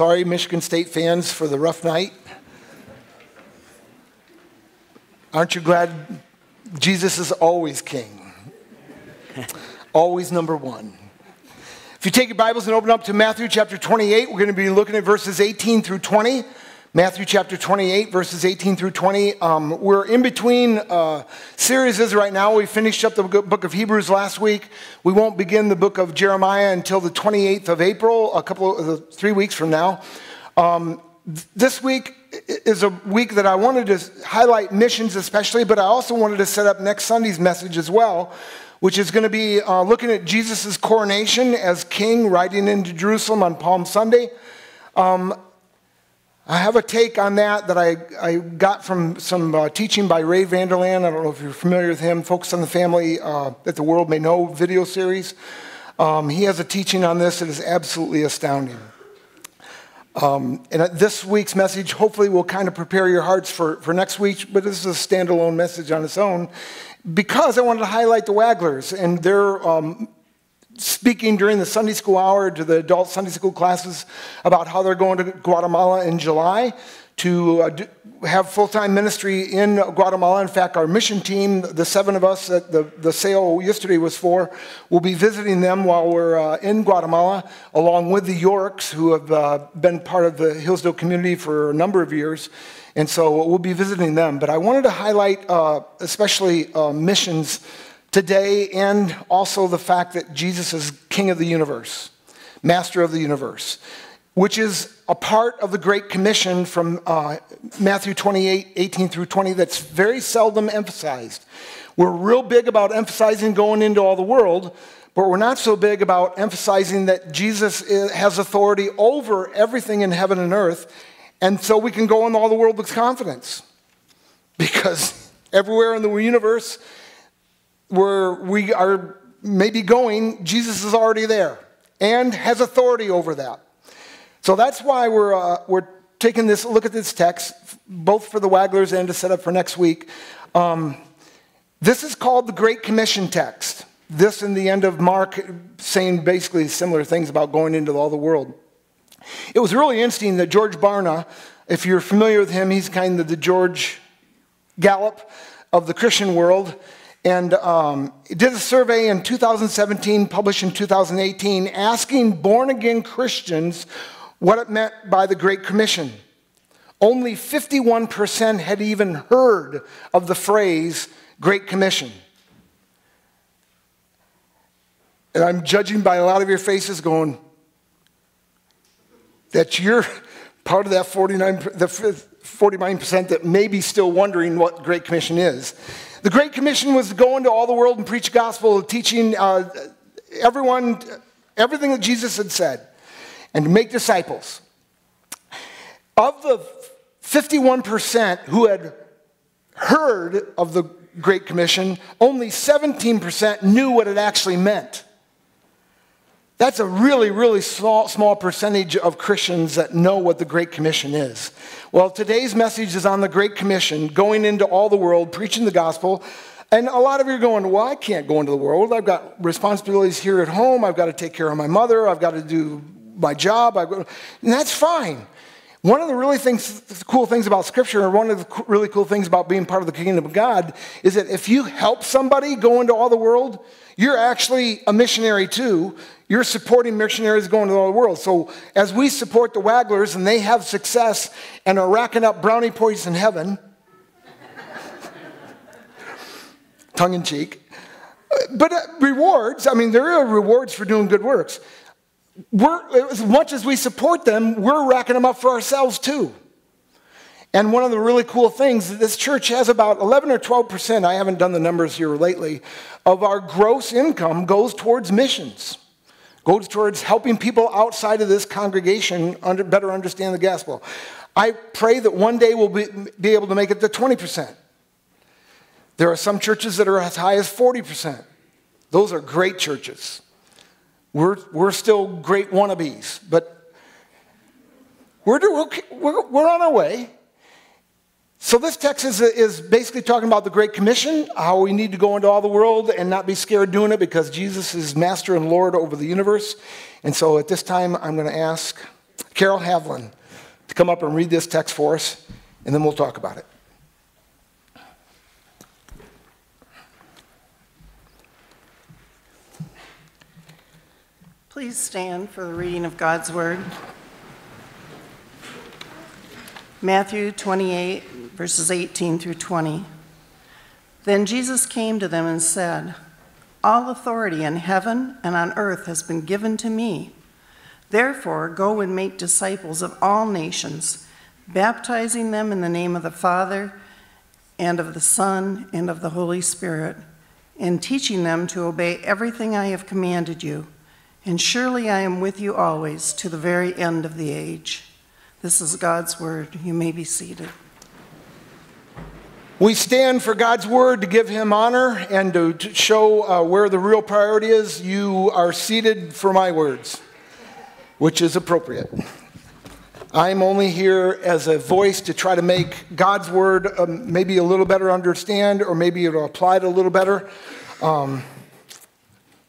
Sorry, Michigan State fans, for the rough night. Aren't you glad Jesus is always king? Always number one. If you take your Bibles and open up to Matthew chapter 28, we're going to be looking at verses 18 through 20. Matthew chapter 28, verses 18 through 20. We're in between series right now. We finished up the book of Hebrews last week. We won't begin the book of Jeremiah until the 28th of April, 3 weeks from now. This week is a week that I wanted to highlight missions especially, but I also wanted to set up next Sunday's message as well, which is going to be looking at Jesus' coronation as king, riding into Jerusalem on Palm Sunday. I have a take on that that I got from some teaching by Ray Vanderlaan. I don't know if you're familiar with him, Focus on the Family, That the World May Know video series. He has a teaching on this that is absolutely astounding. And this week's message hopefully will kind of prepare your hearts for next week, but this is a standalone message on its own because I wanted to highlight the Wagglers and their speaking during the Sunday school hour to the adult Sunday school classes about how they're going to Guatemala in July to have full-time ministry in Guatemala. In fact, our mission team, the 7 of us that the sale yesterday was for, will be visiting them while we're in Guatemala, along with the Yorks, who have been part of the Hillsdale community for a number of years. And so we'll be visiting them. But I wanted to highlight especially missions today, and also the fact that Jesus is King of the universe, Master of the universe, which is a part of the Great Commission from Matthew 28, 18 through 20 that's very seldom emphasized. We're real big about emphasizing going into all the world, but we're not so big about emphasizing that Jesus has authority over everything in heaven and earth, and so we can go into all the world with confidence. Because everywhere in the universe where we are maybe going, Jesus is already there and has authority over that. So that's why we're taking this look at this text, both for the Wagglers and to set up for next week. This is called the Great Commission text. This in the end of Mark, saying basically similar things about going into all the world. It was really interesting that George Barna, if you're familiar with him, he's kind of the George Gallup of the Christian world. And it did a survey in 2017, published in 2018, asking born-again Christians what it meant by the Great Commission. Only 51% had even heard of the phrase Great Commission. And I'm judging by a lot of your faces going, that you're part of that 49% that may be still wondering what Great Commission is. The Great Commission was to go into all the world and preach the gospel, teaching everyone everything that Jesus had said, and to make disciples. Of the 51% who had heard of the Great Commission, only 17% knew what it actually meant. That's a really, really small percentage of Christians that know what the Great Commission is. Well, today's message is on the Great Commission, going into all the world, preaching the gospel. And a lot of you are going, well, I can't go into the world. I've got responsibilities here at home. I've got to take care of my mother. I've got to do my job. And that's fine. One of the really cool things about Scripture, and one of the really cool things about being part of the kingdom of God, is that if you help somebody go into all the world, you're actually a missionary too. You're supporting missionaries going to all the world. So as we support the Wagglers and they have success and are racking up brownie points in heaven, tongue in cheek, but rewards, I mean, there are rewards for doing good works. As much as we support them, we're racking them up for ourselves too. And one of the really cool things that this church has, about 11 or 12%, I haven't done the numbers here lately, of our gross income goes towards missions, goes towards helping people outside of this congregation better understand the gospel. I pray that one day we'll be able to make it to 20%. There are some churches that are as high as 40%. Those are great churches. We're still great wannabes, but we're on our way. So this text is basically talking about the Great Commission, how we need to go into all the world and not be scared doing it because Jesus is Master and Lord over the universe. And so at this time, I'm going to ask Carol Havlin to come up and read this text for us, and then we'll talk about it. Please stand for the reading of God's Word. Matthew 28, verses 18 through 20. Then Jesus came to them and said, "All authority in heaven and on earth has been given to me. Therefore, go and make disciples of all nations, baptizing them in the name of the Father and of the Son and of the Holy Spirit, and teaching them to obey everything I have commanded you. And surely I am with you always, to the very end of the age." This is God's word. You may be seated. We stand for God's word to give him honor and to show where the real priority is. You are seated for my words, which is appropriate. I'm only here as a voice to try to make God's word maybe a little better understand, or maybe it'll apply it a little better.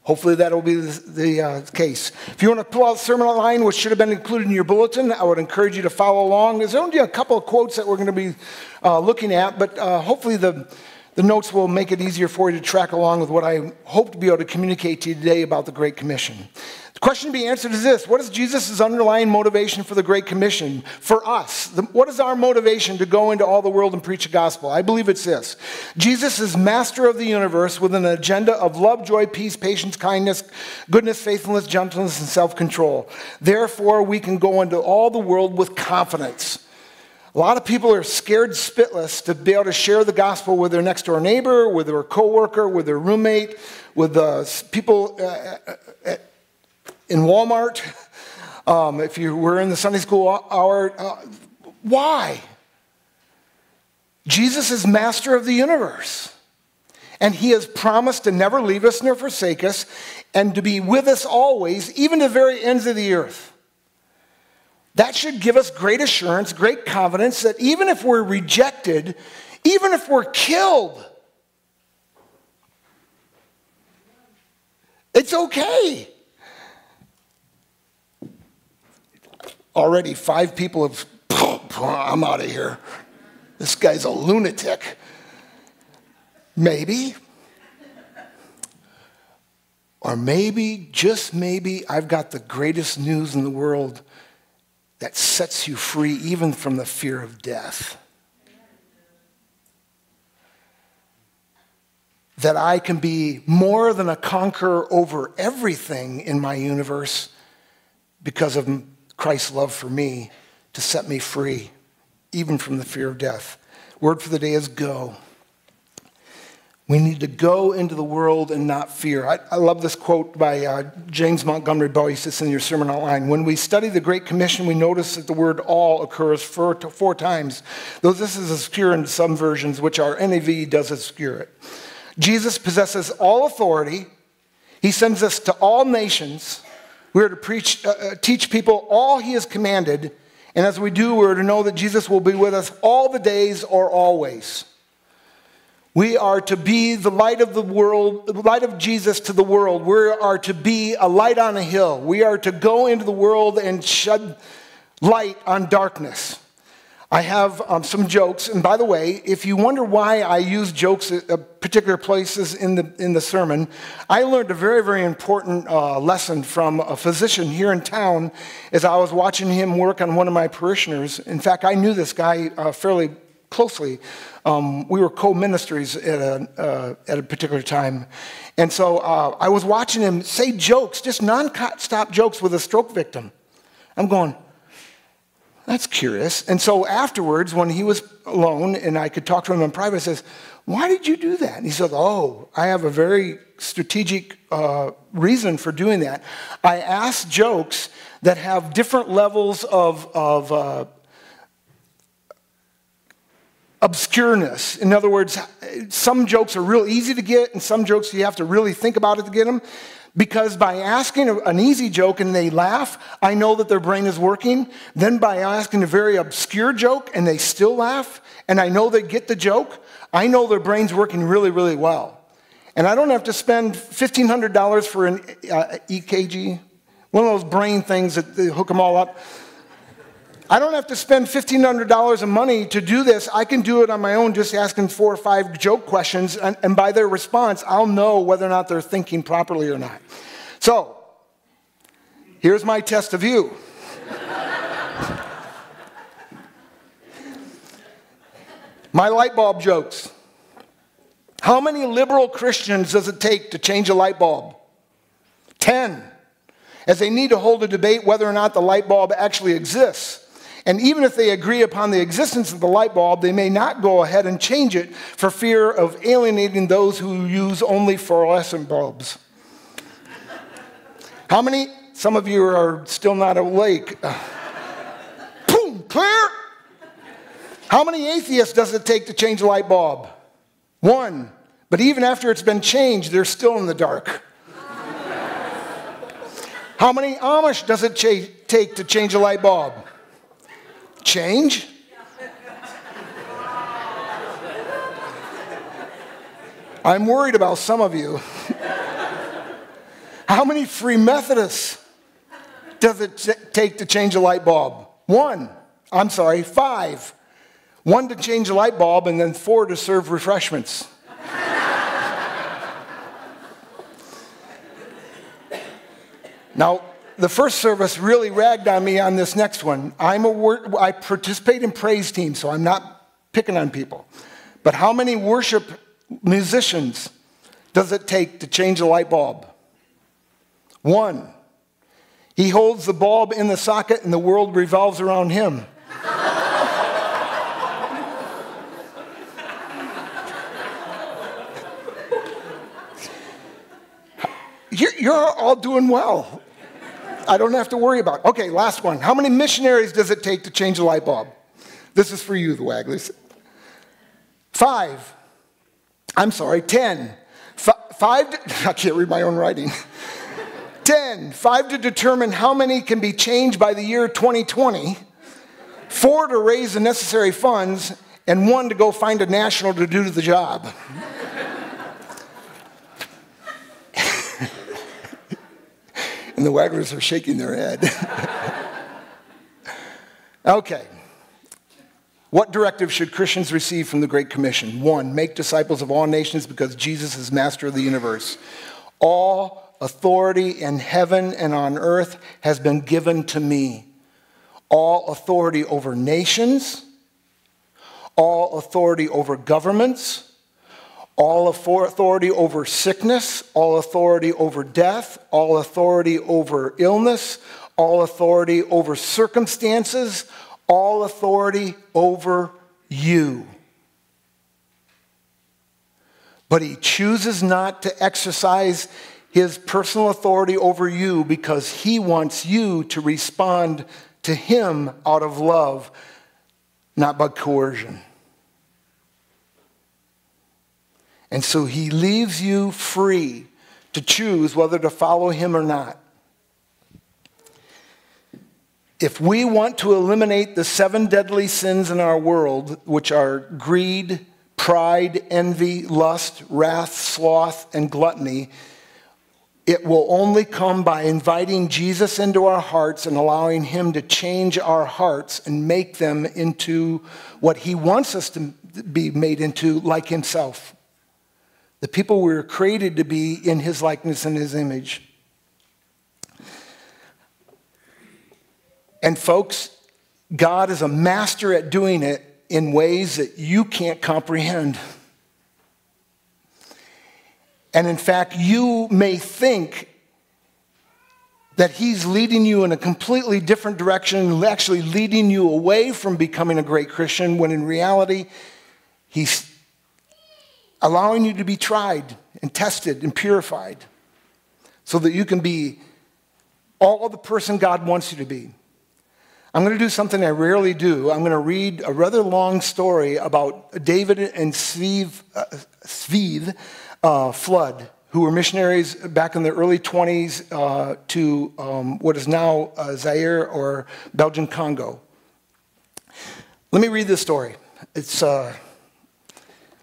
Hopefully that'll be the case. If you want to pull out the sermon outline, which should have been included in your bulletin, I would encourage you to follow along. There's only a couple of quotes that we're going to be looking at, but hopefully the notes will make it easier for you to track along with what I hope to be able to communicate to you today about the Great Commission. The question to be answered is this: what is Jesus' underlying motivation for the Great Commission? For us, what is our motivation to go into all the world and preach the gospel? I believe it's this: Jesus is master of the universe with an agenda of love, joy, peace, patience, kindness, goodness, faithfulness, gentleness, and self-control. Therefore, we can go into all the world with confidence. A lot of people are scared spitless to be able to share the gospel with their next-door neighbor, with their coworker, with their roommate, with the people in Walmart, if you were in the Sunday school hour. Why? Jesus is master of the universe, and he has promised to never leave us nor forsake us, and to be with us always, even to the very ends of the earth. That should give us great assurance, great confidence, that even if we're rejected, even if we're killed, it's okay. Already 5 people have, I'm out of here. This guy's a lunatic. Maybe. Or maybe, just maybe, I've got the greatest news in the world that sets you free even from the fear of death. That I can be more than a conqueror over everything in my universe because of Christ's love for me to set me free, even from the fear of death. Word for the day is go. We need to go into the world and not fear. I love this quote by James Montgomery Boice. It's in your sermon outline. When we study the Great Commission, we notice that the word all occurs 4 times, though this is obscure in some versions, which our NAV does obscure it. Jesus possesses all authority. He sends us to all nations. We are to teach people all he has commanded, and as we do, we're to know that Jesus will be with us all the days or always. We are to be the light of the world, the light of Jesus to the world. We are to be a light on a hill. We are to go into the world and shed light on darkness. I have some jokes, and by the way, if you wonder why I use jokes at particular places in the sermon, I learned a very, very important lesson from a physician here in town as I was watching him work on one of my parishioners. In fact, I knew this guy fairly closely. We were co-ministries at a particular time, and so I was watching him say jokes, just non-stop jokes with a stroke victim. I'm going, that's curious. And so afterwards, when he was alone and I could talk to him in private, I says, why did you do that? And he said, oh, I have a very strategic reason for doing that. I ask jokes that have different levels of obscureness. In other words, some jokes are real easy to get and some jokes you have to really think about it to get them. Because by asking an easy joke and they laugh, I know that their brain is working. Then by asking a very obscure joke and they still laugh, and I know they get the joke, I know their brain's working really, really well. And I don't have to spend $1,500 for an EKG, one of those brain things that they hook them all up. I don't have to spend $1,500 of money to do this. I can do it on my own, just asking 4 or 5 joke questions, and by their response, I'll know whether or not they're thinking properly or not. So, here's my test of you. My light bulb jokes. How many liberal Christians does it take to change a light bulb? 10. As they need to hold a debate whether or not the light bulb actually exists. And even if they agree upon the existence of the light bulb, they may not go ahead and change it for fear of alienating those who use only fluorescent bulbs. How many? Some of you are still not awake. Boom, clear. How many atheists does it take to change a light bulb? 1. But even after it's been changed, they're still in the dark. How many Amish does it take to change a light bulb? Change? I'm worried about some of you. How many Free Methodists does it take to change a light bulb? 5. 1 to change a light bulb, and then 4 to serve refreshments. Now, the first service really ragged on me on this next one. I participate in praise teams, so I'm not picking on people. But how many worship musicians does it take to change a light bulb? 1. He holds the bulb in the socket and the world revolves around him. You're all doing well. I don't have to worry about it. Okay, last one. How many missionaries does it take to change a light bulb? This is for you, the Wagleys. 10. 5 to, I can't read my own writing. 10. 5 to determine how many can be changed by the year 2020. 4 to raise the necessary funds. And 1 to go find a national to do the job. And the Wagglers are shaking their head. Okay. What directive should Christians receive from the Great Commission? 1, make disciples of all nations because Jesus is master of the universe. All authority in heaven and on earth has been given to me. All authority over nations, all authority over governments, all authority over sickness, all authority over death, all authority over illness, all authority over circumstances, all authority over you. But he chooses not to exercise his personal authority over you because he wants you to respond to him out of love, not by coercion. And so he leaves you free to choose whether to follow him or not. If we want to eliminate the 7 deadly sins in our world, which are greed, pride, envy, lust, wrath, sloth, and gluttony, it will only come by inviting Jesus into our hearts and allowing him to change our hearts and make them into what he wants us to be made into, like himself. The people we were created to be in his likeness and his image. And folks, God is a master at doing it in ways that you can't comprehend. And in fact, you may think that he's leading you in a completely different direction, actually leading you away from becoming a great Christian, when in reality, he's allowing you to be tried and tested and purified so that you can be all the person God wants you to be. I'm going to do something I rarely do. I'm going to read a rather long story about David and Svea Flood, who were missionaries back in the early 20s to what is now Zaire or Belgian Congo. Let me read this story. It's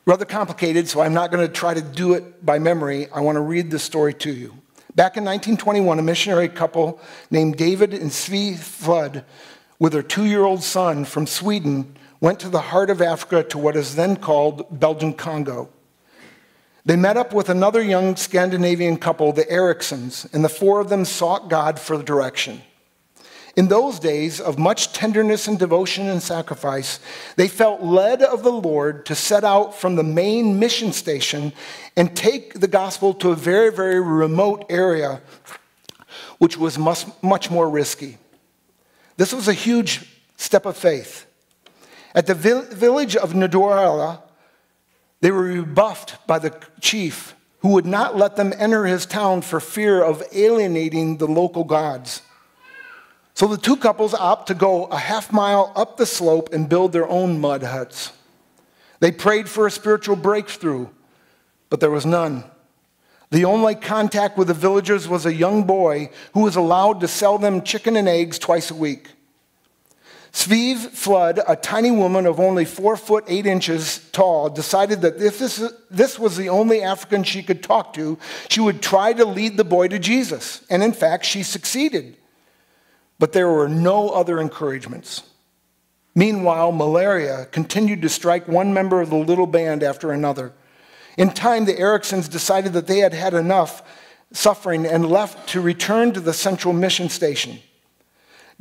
rather complicated, so I'm not going to try to do it by memory. I want to read this story to you. Back in 1921, a missionary couple named David and Svea Flood with her 2-year-old son from Sweden, went to the heart of Africa to what is then called Belgian Congo. They met up with another young Scandinavian couple, the Eriksons, and the four of them sought God for direction. In those days of much tenderness and devotion and sacrifice, they felt led of the Lord to set out from the main mission station and take the gospel to a very, very remote area, which was much more risky. This was a huge step of faith. At the village of Nodora, they were rebuffed by the chief, who would not let them enter his town for fear of alienating the local gods. So the two couples opt to go a half-mile up the slope and build their own mud huts. They prayed for a spiritual breakthrough, but there was none. The only contact with the villagers was a young boy who was allowed to sell them chicken and eggs twice a week. Svea Flood, a tiny woman of only 4 foot 8 inches tall, decided that if this was the only African she could talk to, she would try to lead the boy to Jesus. And in fact, she succeeded. But there were no other encouragements. Meanwhile, malaria continued to strike one member of the little band after another. In time, the Eriksons decided that they had had enough suffering and left to return to the central mission station.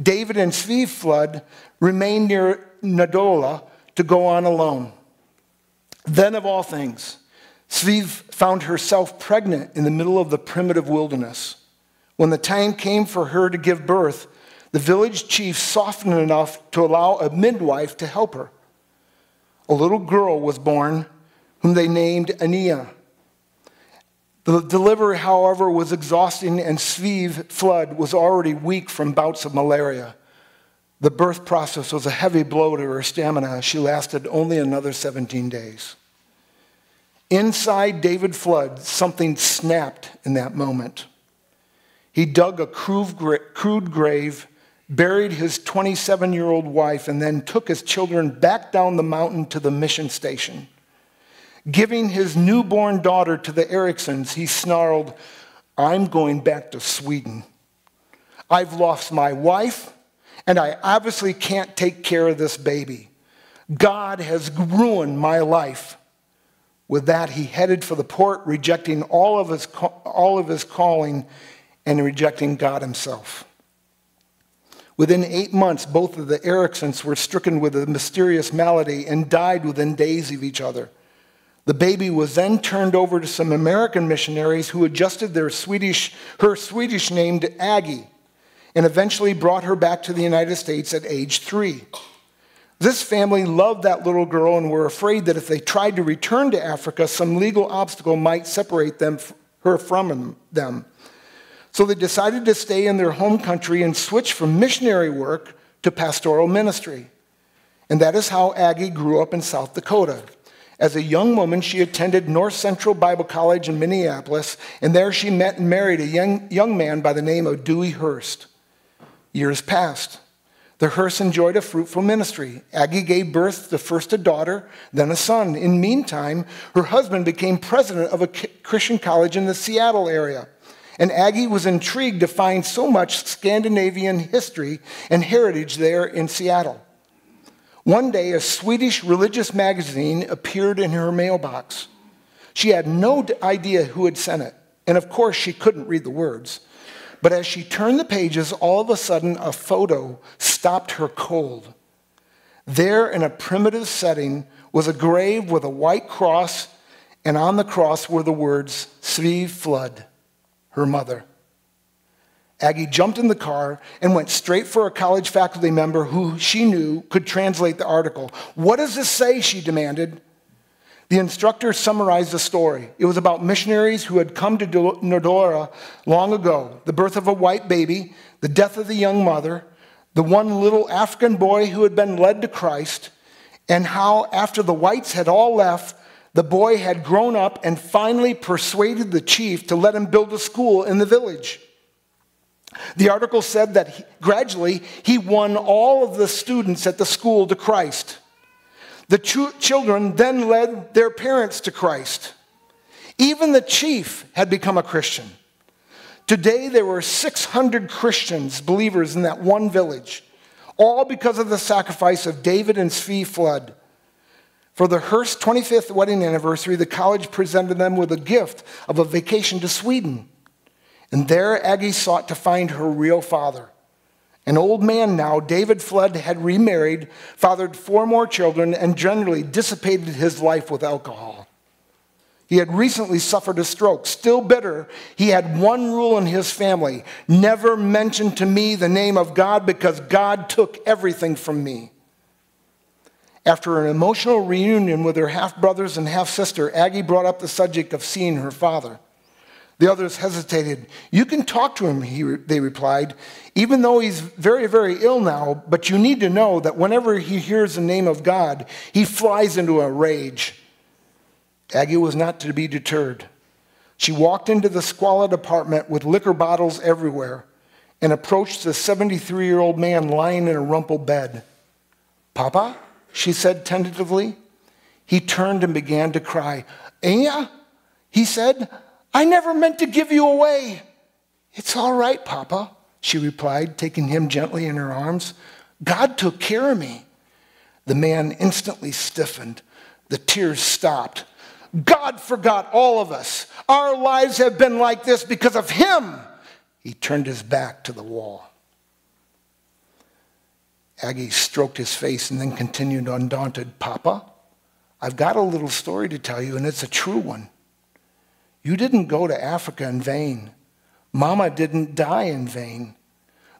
David and Svea Flood remained near Nadola to go on alone. Then, of all things, Svea found herself pregnant in the middle of the primitive wilderness. When the time came for her to give birth, the village chief softened enough to allow a midwife to help her. A little girl was born, whom they named Ania. The delivery, however, was exhausting, and Svea Flood was already weak from bouts of malaria. The birth process was a heavy blow to her stamina. She lasted only another 17 days. Inside David Flood, something snapped in that moment. He dug a crude grave, buried his 27-year-old wife, and then took his children back down the mountain to the mission station. Giving his newborn daughter to the Eriksons, he snarled, "I'm going back to Sweden. I've lost my wife, and I obviously can't take care of this baby. God has ruined my life." With that, he headed for the port, rejecting all of his calling and rejecting God himself. Within 8 months, both of the Eriksons were stricken with a mysterious malady and died within days of each other. The baby was then turned over to some American missionaries who adjusted her Swedish name to Aggie and eventually brought her back to the United States at age 3. This family loved that little girl and were afraid that if they tried to return to Africa, some legal obstacle might separate her from them. So they decided to stay in their home country and switch from missionary work to pastoral ministry. And that is how Aggie grew up in South Dakota. As a young woman, she attended North Central Bible College in Minneapolis, and there she met and married a young man by the name of Dewey Hurst. Years passed. The Hurst enjoyed a fruitful ministry. Aggie gave birth to first a daughter, then a son. In the meantime, her husband became president of a Christian college in the Seattle area. And Aggie was intrigued to find so much Scandinavian history and heritage there in Seattle. One day, a Swedish religious magazine appeared in her mailbox. She had no idea who had sent it, and of course she couldn't read the words. But as she turned the pages, all of a sudden a photo stopped her cold. There, in a primitive setting, was a grave with a white cross, and on the cross were the words, "Svea Flood," her mother. Aggie jumped in the car and went straight for a college faculty member who she knew could translate the article. "What does this say?" she demanded. The instructor summarized the story. It was about missionaries who had come to Nodora long ago, the birth of a white baby, the death of the young mother, the one little African boy who had been led to Christ, and how after the whites had all left, the boy had grown up and finally persuaded the chief to let him build a school in the village. The article said that gradually he won all of the students at the school to Christ. The children then led their parents to Christ. Even the chief had become a Christian. Today there were 600 Christians, believers in that one village. all because of the sacrifice of David and Svea Flood. For the Hurst's 25th wedding anniversary, the college presented them with a gift of a vacation to Sweden. And there, Aggie sought to find her real father. An old man now, David Flood had remarried, fathered 4 more children, and generally dissipated his life with alcohol. He had recently suffered a stroke. Still bitter, he had one rule in his family: never mention to me the name of God, because God took everything from me. After an emotional reunion with her half-brothers and half-sister, Aggie brought up the subject of seeing her father. The others hesitated. "You can talk to him," they replied, "even though he's very, very ill now, but you need to know that whenever he hears the name of God, he flies into a rage." Aggie was not to be deterred. She walked into the squalid apartment with liquor bottles everywhere and approached the 73-year-old man lying in a rumpled bed. "Papa?" she said tentatively. He turned and began to cry. "Anya," he said, "I never meant to give you away." "It's all right, Papa," she replied, taking him gently in her arms. "God took care of me." The man instantly stiffened. The tears stopped. "God forgot all of us. Our lives have been like this because of him." He turned his back to the wall. Aggie stroked his face and then continued undaunted. "Papa, I've got a little story to tell you, and it's a true one. You didn't go to Africa in vain. Mama didn't die in vain.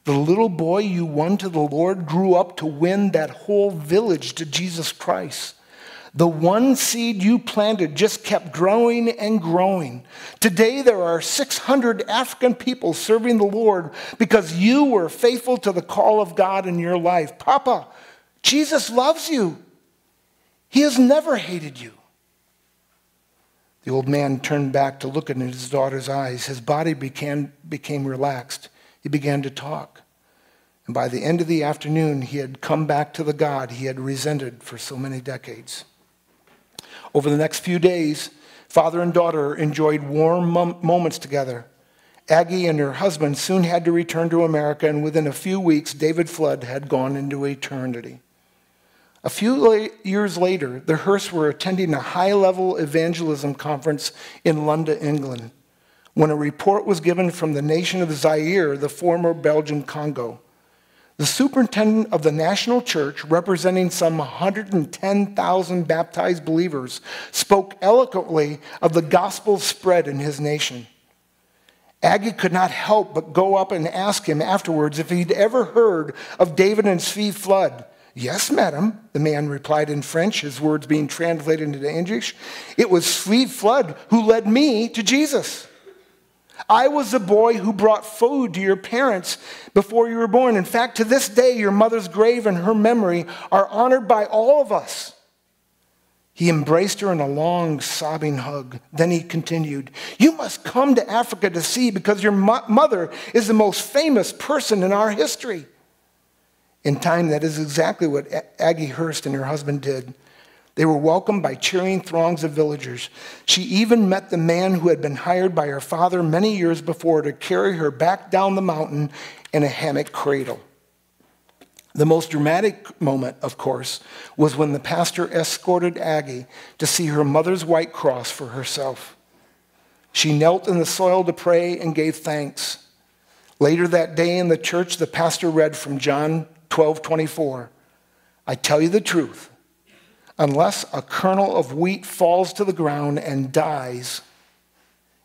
The little boy you won to the Lord grew up to win that whole village to Jesus Christ. The one seed you planted just kept growing and growing. Today there are 600 African people serving the Lord because you were faithful to the call of God in your life. Papa, Jesus loves you. He has never hated you." The old man turned back to look into his daughter's eyes. His body became relaxed. He began to talk. And by the end of the afternoon, he had come back to the God he had resented for so many decades. Over the next few days, father and daughter enjoyed warm moments together. Aggie and her husband soon had to return to America, and within a few weeks, David Flood had gone into eternity. A few years later, the Hursts were attending a high-level evangelism conference in London, England, when a report was given from the nation of Zaire, the former Belgian Congo. The superintendent of the national church, representing some 110,000 baptized believers, spoke eloquently of the gospel spread in his nation. Aggie could not help but go up and ask him afterwards if he'd ever heard of David and Svea Flood. "Yes, madam," the man replied in French, his words being translated into English. "It was Svea Flood who led me to Jesus. I was the boy who brought food to your parents before you were born. In fact, to this day, your mother's grave and her memory are honored by all of us." He embraced her in a long, sobbing hug. Then he continued, "You must come to Africa to see, because your mother is the most famous person in our history." In time, that is exactly what Aggie Hurst and her husband did. They were welcomed by cheering throngs of villagers. She even met the man who had been hired by her father many years before to carry her back down the mountain in a hammock cradle. The most dramatic moment, of course, was when the pastor escorted Aggie to see her mother's white cross for herself. She knelt in the soil to pray and gave thanks. Later that day in the church, the pastor read from John 12:24, "I tell you the truth, unless a kernel of wheat falls to the ground and dies,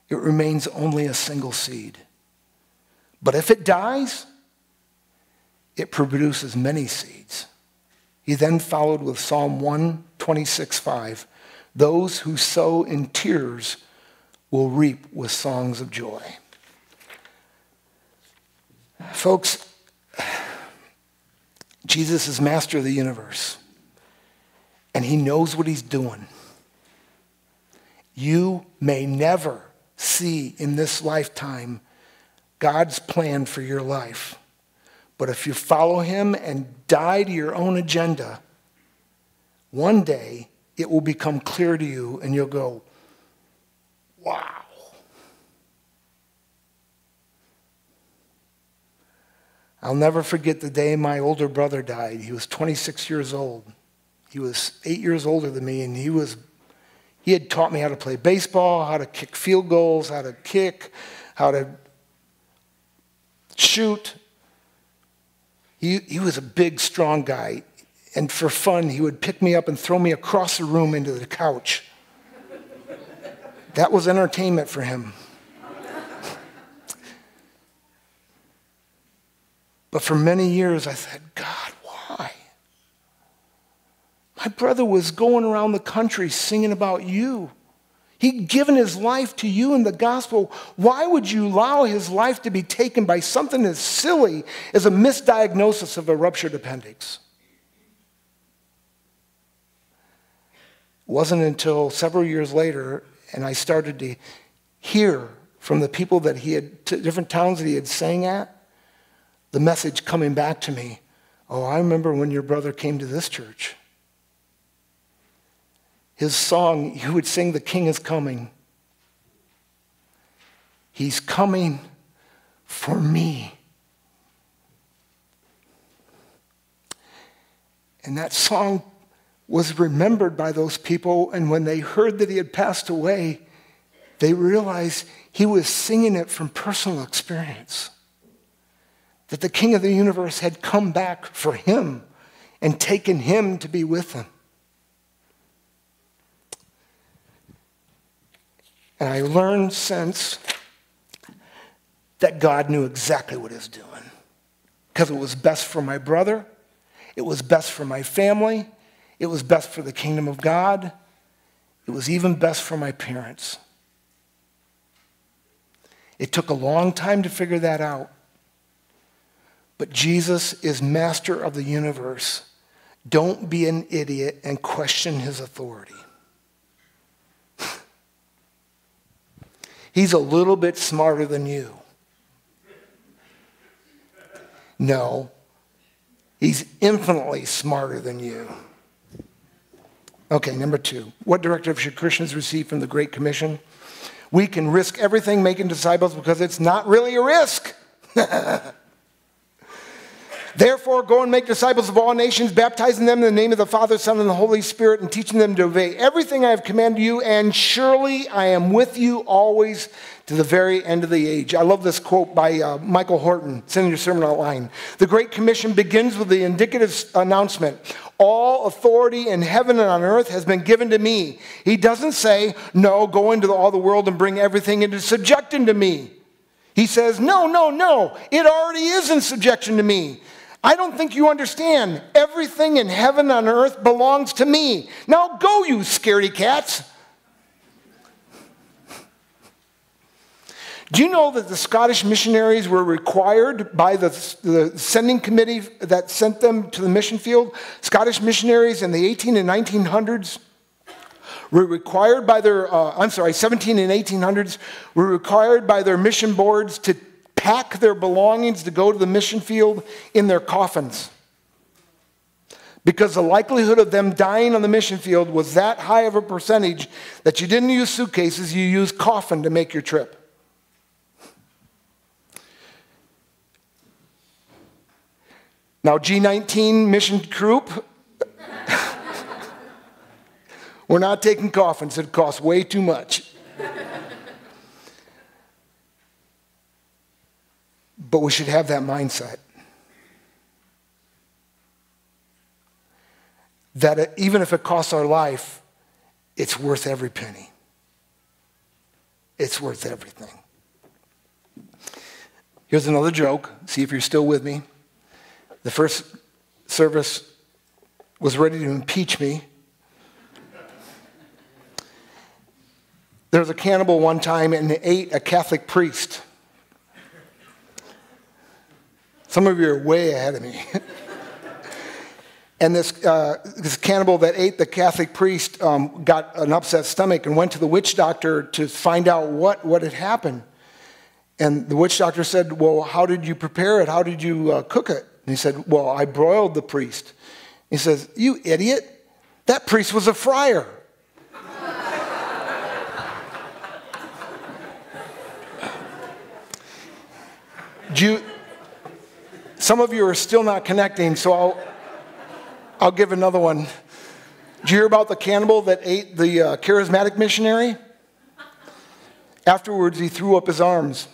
it remains only a single seed. But if it dies, it produces many seeds." He then followed with Psalm 126:5, "Those who sow in tears will reap with songs of joy." Folks, Jesus is master of the universe. And he knows what he's doing. You may never see in this lifetime God's plan for your life. But if you follow him and die to your own agenda, one day it will become clear to you and you'll go, "Wow." I'll never forget the day my older brother died. He was 26 years old. He was 8 years older than me, and he had taught me how to play baseball, how to kick field goals, how to kick, how to shoot. He was a big, strong guy, and for fun, he would pick me up and throw me across the room into the couch. That was entertainment for him. But for many years, I said, God, why? My brother was going around the country singing about you. He'd given his life to you in the gospel. Why would you allow his life to be taken by something as silly as a misdiagnosis of a ruptured appendix? It wasn't until several years later, and I started to hear from the people that he had, different towns that he had sang at, the message coming back to me, oh, I remember when your brother came to this church. His song, he would sing, the King is coming. He's coming for me. And that song was remembered by those people, and when they heard that he had passed away, they realized he was singing it from personal experience. That the King of the universe had come back for him and taken him to be with him. And I learned since that God knew exactly what he was doing, because it was best for my brother, it was best for my family, it was best for the kingdom of God, it was even best for my parents. It took a long time to figure that out. But Jesus is master of the universe. Don't be an idiot and question his authority. He's a little bit smarter than you. No, he's infinitely smarter than you. Okay, number two. What directive should Christians receive from the Great Commission? We can risk everything making disciples because it's not really a risk. Therefore, go and make disciples of all nations, baptizing them in the name of the Father, Son, and the Holy Spirit, and teaching them to obey everything I have commanded you, and surely I am with you always to the very end of the age. I love this quote by Michael Horton. It's in your sermon outline. The Great Commission begins with the indicative announcement. All authority in heaven and on earth has been given to me. He doesn't say, no, go into all the world and bring everything into subjection to me. He says, no, no, no, it already is in subjection to me. I don't think you understand. Everything in heaven and on earth belongs to me. Now go, you scaredy cats. Do you know that the Scottish missionaries were required by the sending committee that sent them to the mission field? Scottish missionaries in the 18 and 1900s were required by their, 17 and 1800s, were required by their mission boards to pack their belongings to go to the mission field in their coffins, because the likelihood of them dying on the mission field was that high of a percentage that you didn't use suitcases, you used coffin to make your trip. Now G19 mission group, we're not taking coffins, it costs way too much. But we should have that mindset. That even if it costs our life, it's worth every penny. It's worth everything. Here's another joke. See if you're still with me. The first service was ready to impeach me. There was a cannibal one time and ate a Catholic priest. Some of you are way ahead of me. And this cannibal that ate the Catholic priest got an upset stomach and went to the witch doctor to find out what had happened. And the witch doctor said, well, how did you prepare it? How did you cook it? And he said, well, I broiled the priest. He says, you idiot. That priest was a friar. Some of you are still not connecting, so I'll give another one. Did you hear about the cannibal that ate the charismatic missionary? Afterwards, he threw up his arms.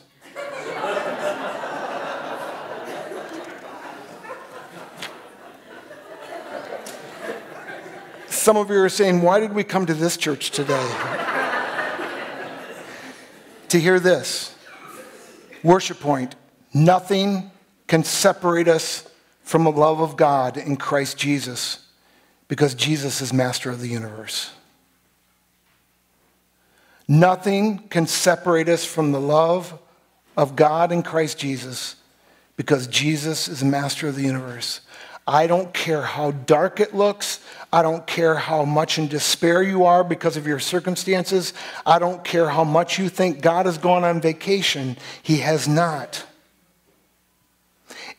Some of you are saying, why did we come to this church today? To hear this. Worship point. Nothing can separate us from the love of God in Christ Jesus, because Jesus is master of the universe. Nothing can separate us from the love of God in Christ Jesus, because Jesus is master of the universe. I don't care how dark it looks. I don't care how much in despair you are because of your circumstances. I don't care how much you think God has gone on vacation. He has not.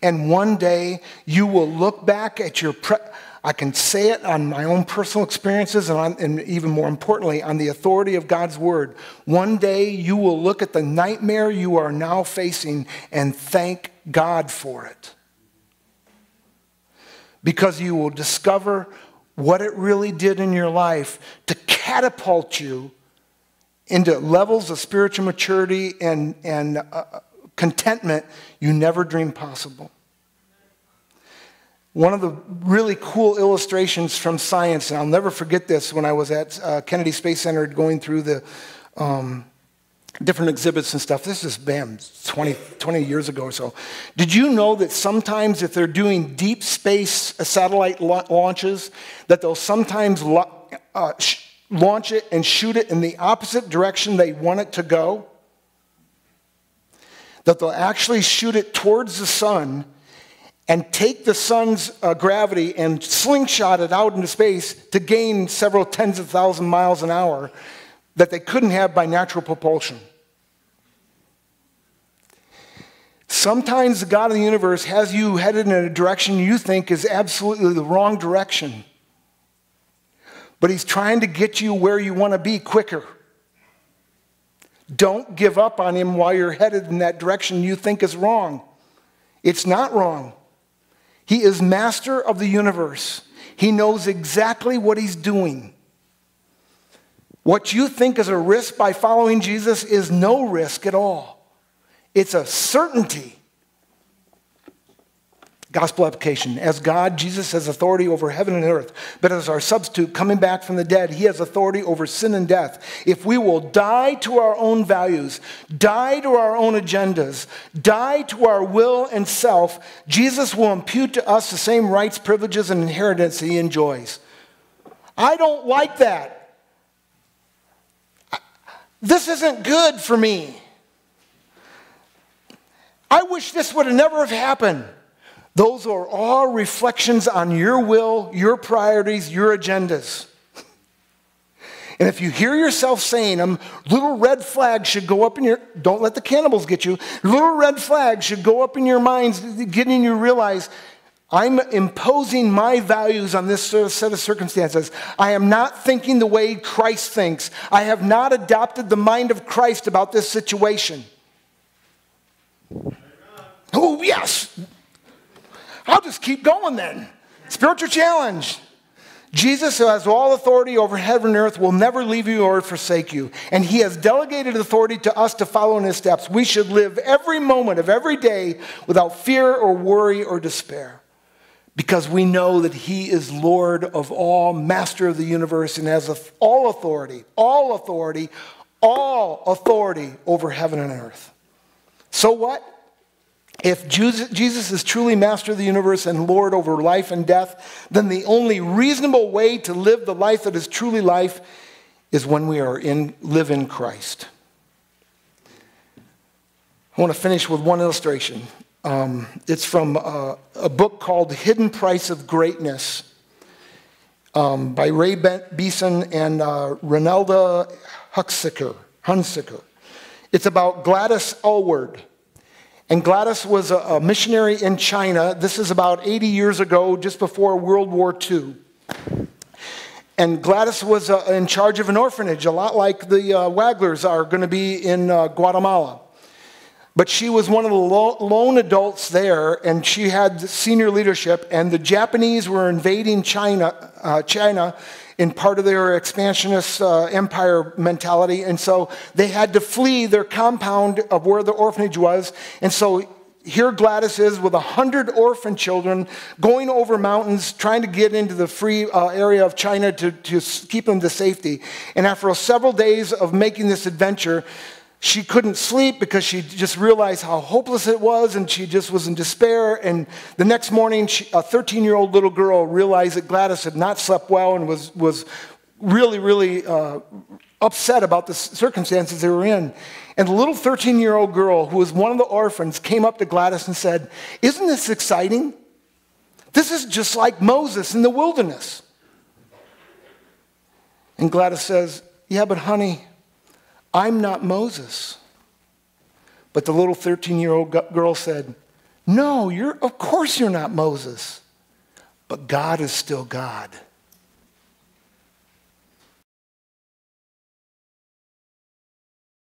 And one day you will look back at your... I can say it on my own personal experiences and even more importantly, on the authority of God's word. One day you will look at the nightmare you are now facing and thank God for it. Because you will discover what it really did in your life to catapult you into levels of spiritual maturity and contentment you never dreamed possible. One of the really cool illustrations from science, and I'll never forget this, when I was at Kennedy Space Center going through the different exhibits and stuff. This is, 20 years ago or so. Did you know that sometimes if they're doing deep space satellite launches, that they'll sometimes launch it and shoot it in the opposite direction they want it to go? That they'll actually shoot it towards the sun and take the sun's gravity and slingshot it out into space to gain several tens of thousands of miles an hour that they couldn't have by natural propulsion. Sometimes the God of the universe has you headed in a direction you think is absolutely the wrong direction. But he's trying to get you where you want to be quicker. Don't give up on him while you're headed in that direction you think is wrong. It's not wrong. He is master of the universe. He knows exactly what he's doing. What you think is a risk by following Jesus is no risk at all. It's a certainty. Gospel application. As God, Jesus has authority over heaven and earth. But as our substitute coming back from the dead, he has authority over sin and death. If we will die to our own values, die to our own agendas, die to our will and self, Jesus will impute to us the same rights, privileges, and inheritance he enjoys. I don't like that. This isn't good for me. I wish this would have never have happened. Those are all reflections on your will, your priorities, your agendas. And if you hear yourself saying them, little red flags should go up in your, don't let the cannibals get you, little red flags should go up in your minds, getting you to realize, I'm imposing my values on this set of circumstances. I am not thinking the way Christ thinks. I have not adopted the mind of Christ about this situation. Oh, yes. I'll just keep going then. Spiritual challenge. Jesus, who has all authority over heaven and earth, will never leave you or forsake you. And he has delegated authority to us to follow in his steps. We should live every moment of every day without fear or worry or despair, because we know that he is Lord of all, master of the universe, and has all authority over heaven and earth. So what? If Jesus is truly master of the universe and Lord over life and death, then the only reasonable way to live the life that is truly life is when we are live in Christ. I want to finish with one illustration. It's from a book called Hidden Price of Greatness by Ray Beeson and Renelda Hunsicker. It's about Gladys Allward. And Gladys was a missionary in China. This is about 80 years ago, just before World War II. And Gladys was in charge of an orphanage, a lot like the Wagglers are going to be in Guatemala. But she was one of the lone adults there, and she had senior leadership, and the Japanese were invading China in part of their expansionist empire mentality, and so they had to flee their compound of where the orphanage was. And so here Gladys is with 100 orphan children going over mountains, trying to get into the free area of China to keep them to safety. And after several days of making this adventure, she couldn't sleep because she just realized how hopeless it was, and she just was in despair. And the next morning, a 13-year-old little girl realized that Gladys had not slept well and was really upset about the circumstances they were in. And the little 13-year-old girl, who was one of the orphans, came up to Gladys and said, "Isn't this exciting? This is just like Moses in the wilderness." And Gladys says, "Yeah, but honey, I'm not Moses." But the little 13-year-old girl said, "No, of course you're not Moses, but God is still God."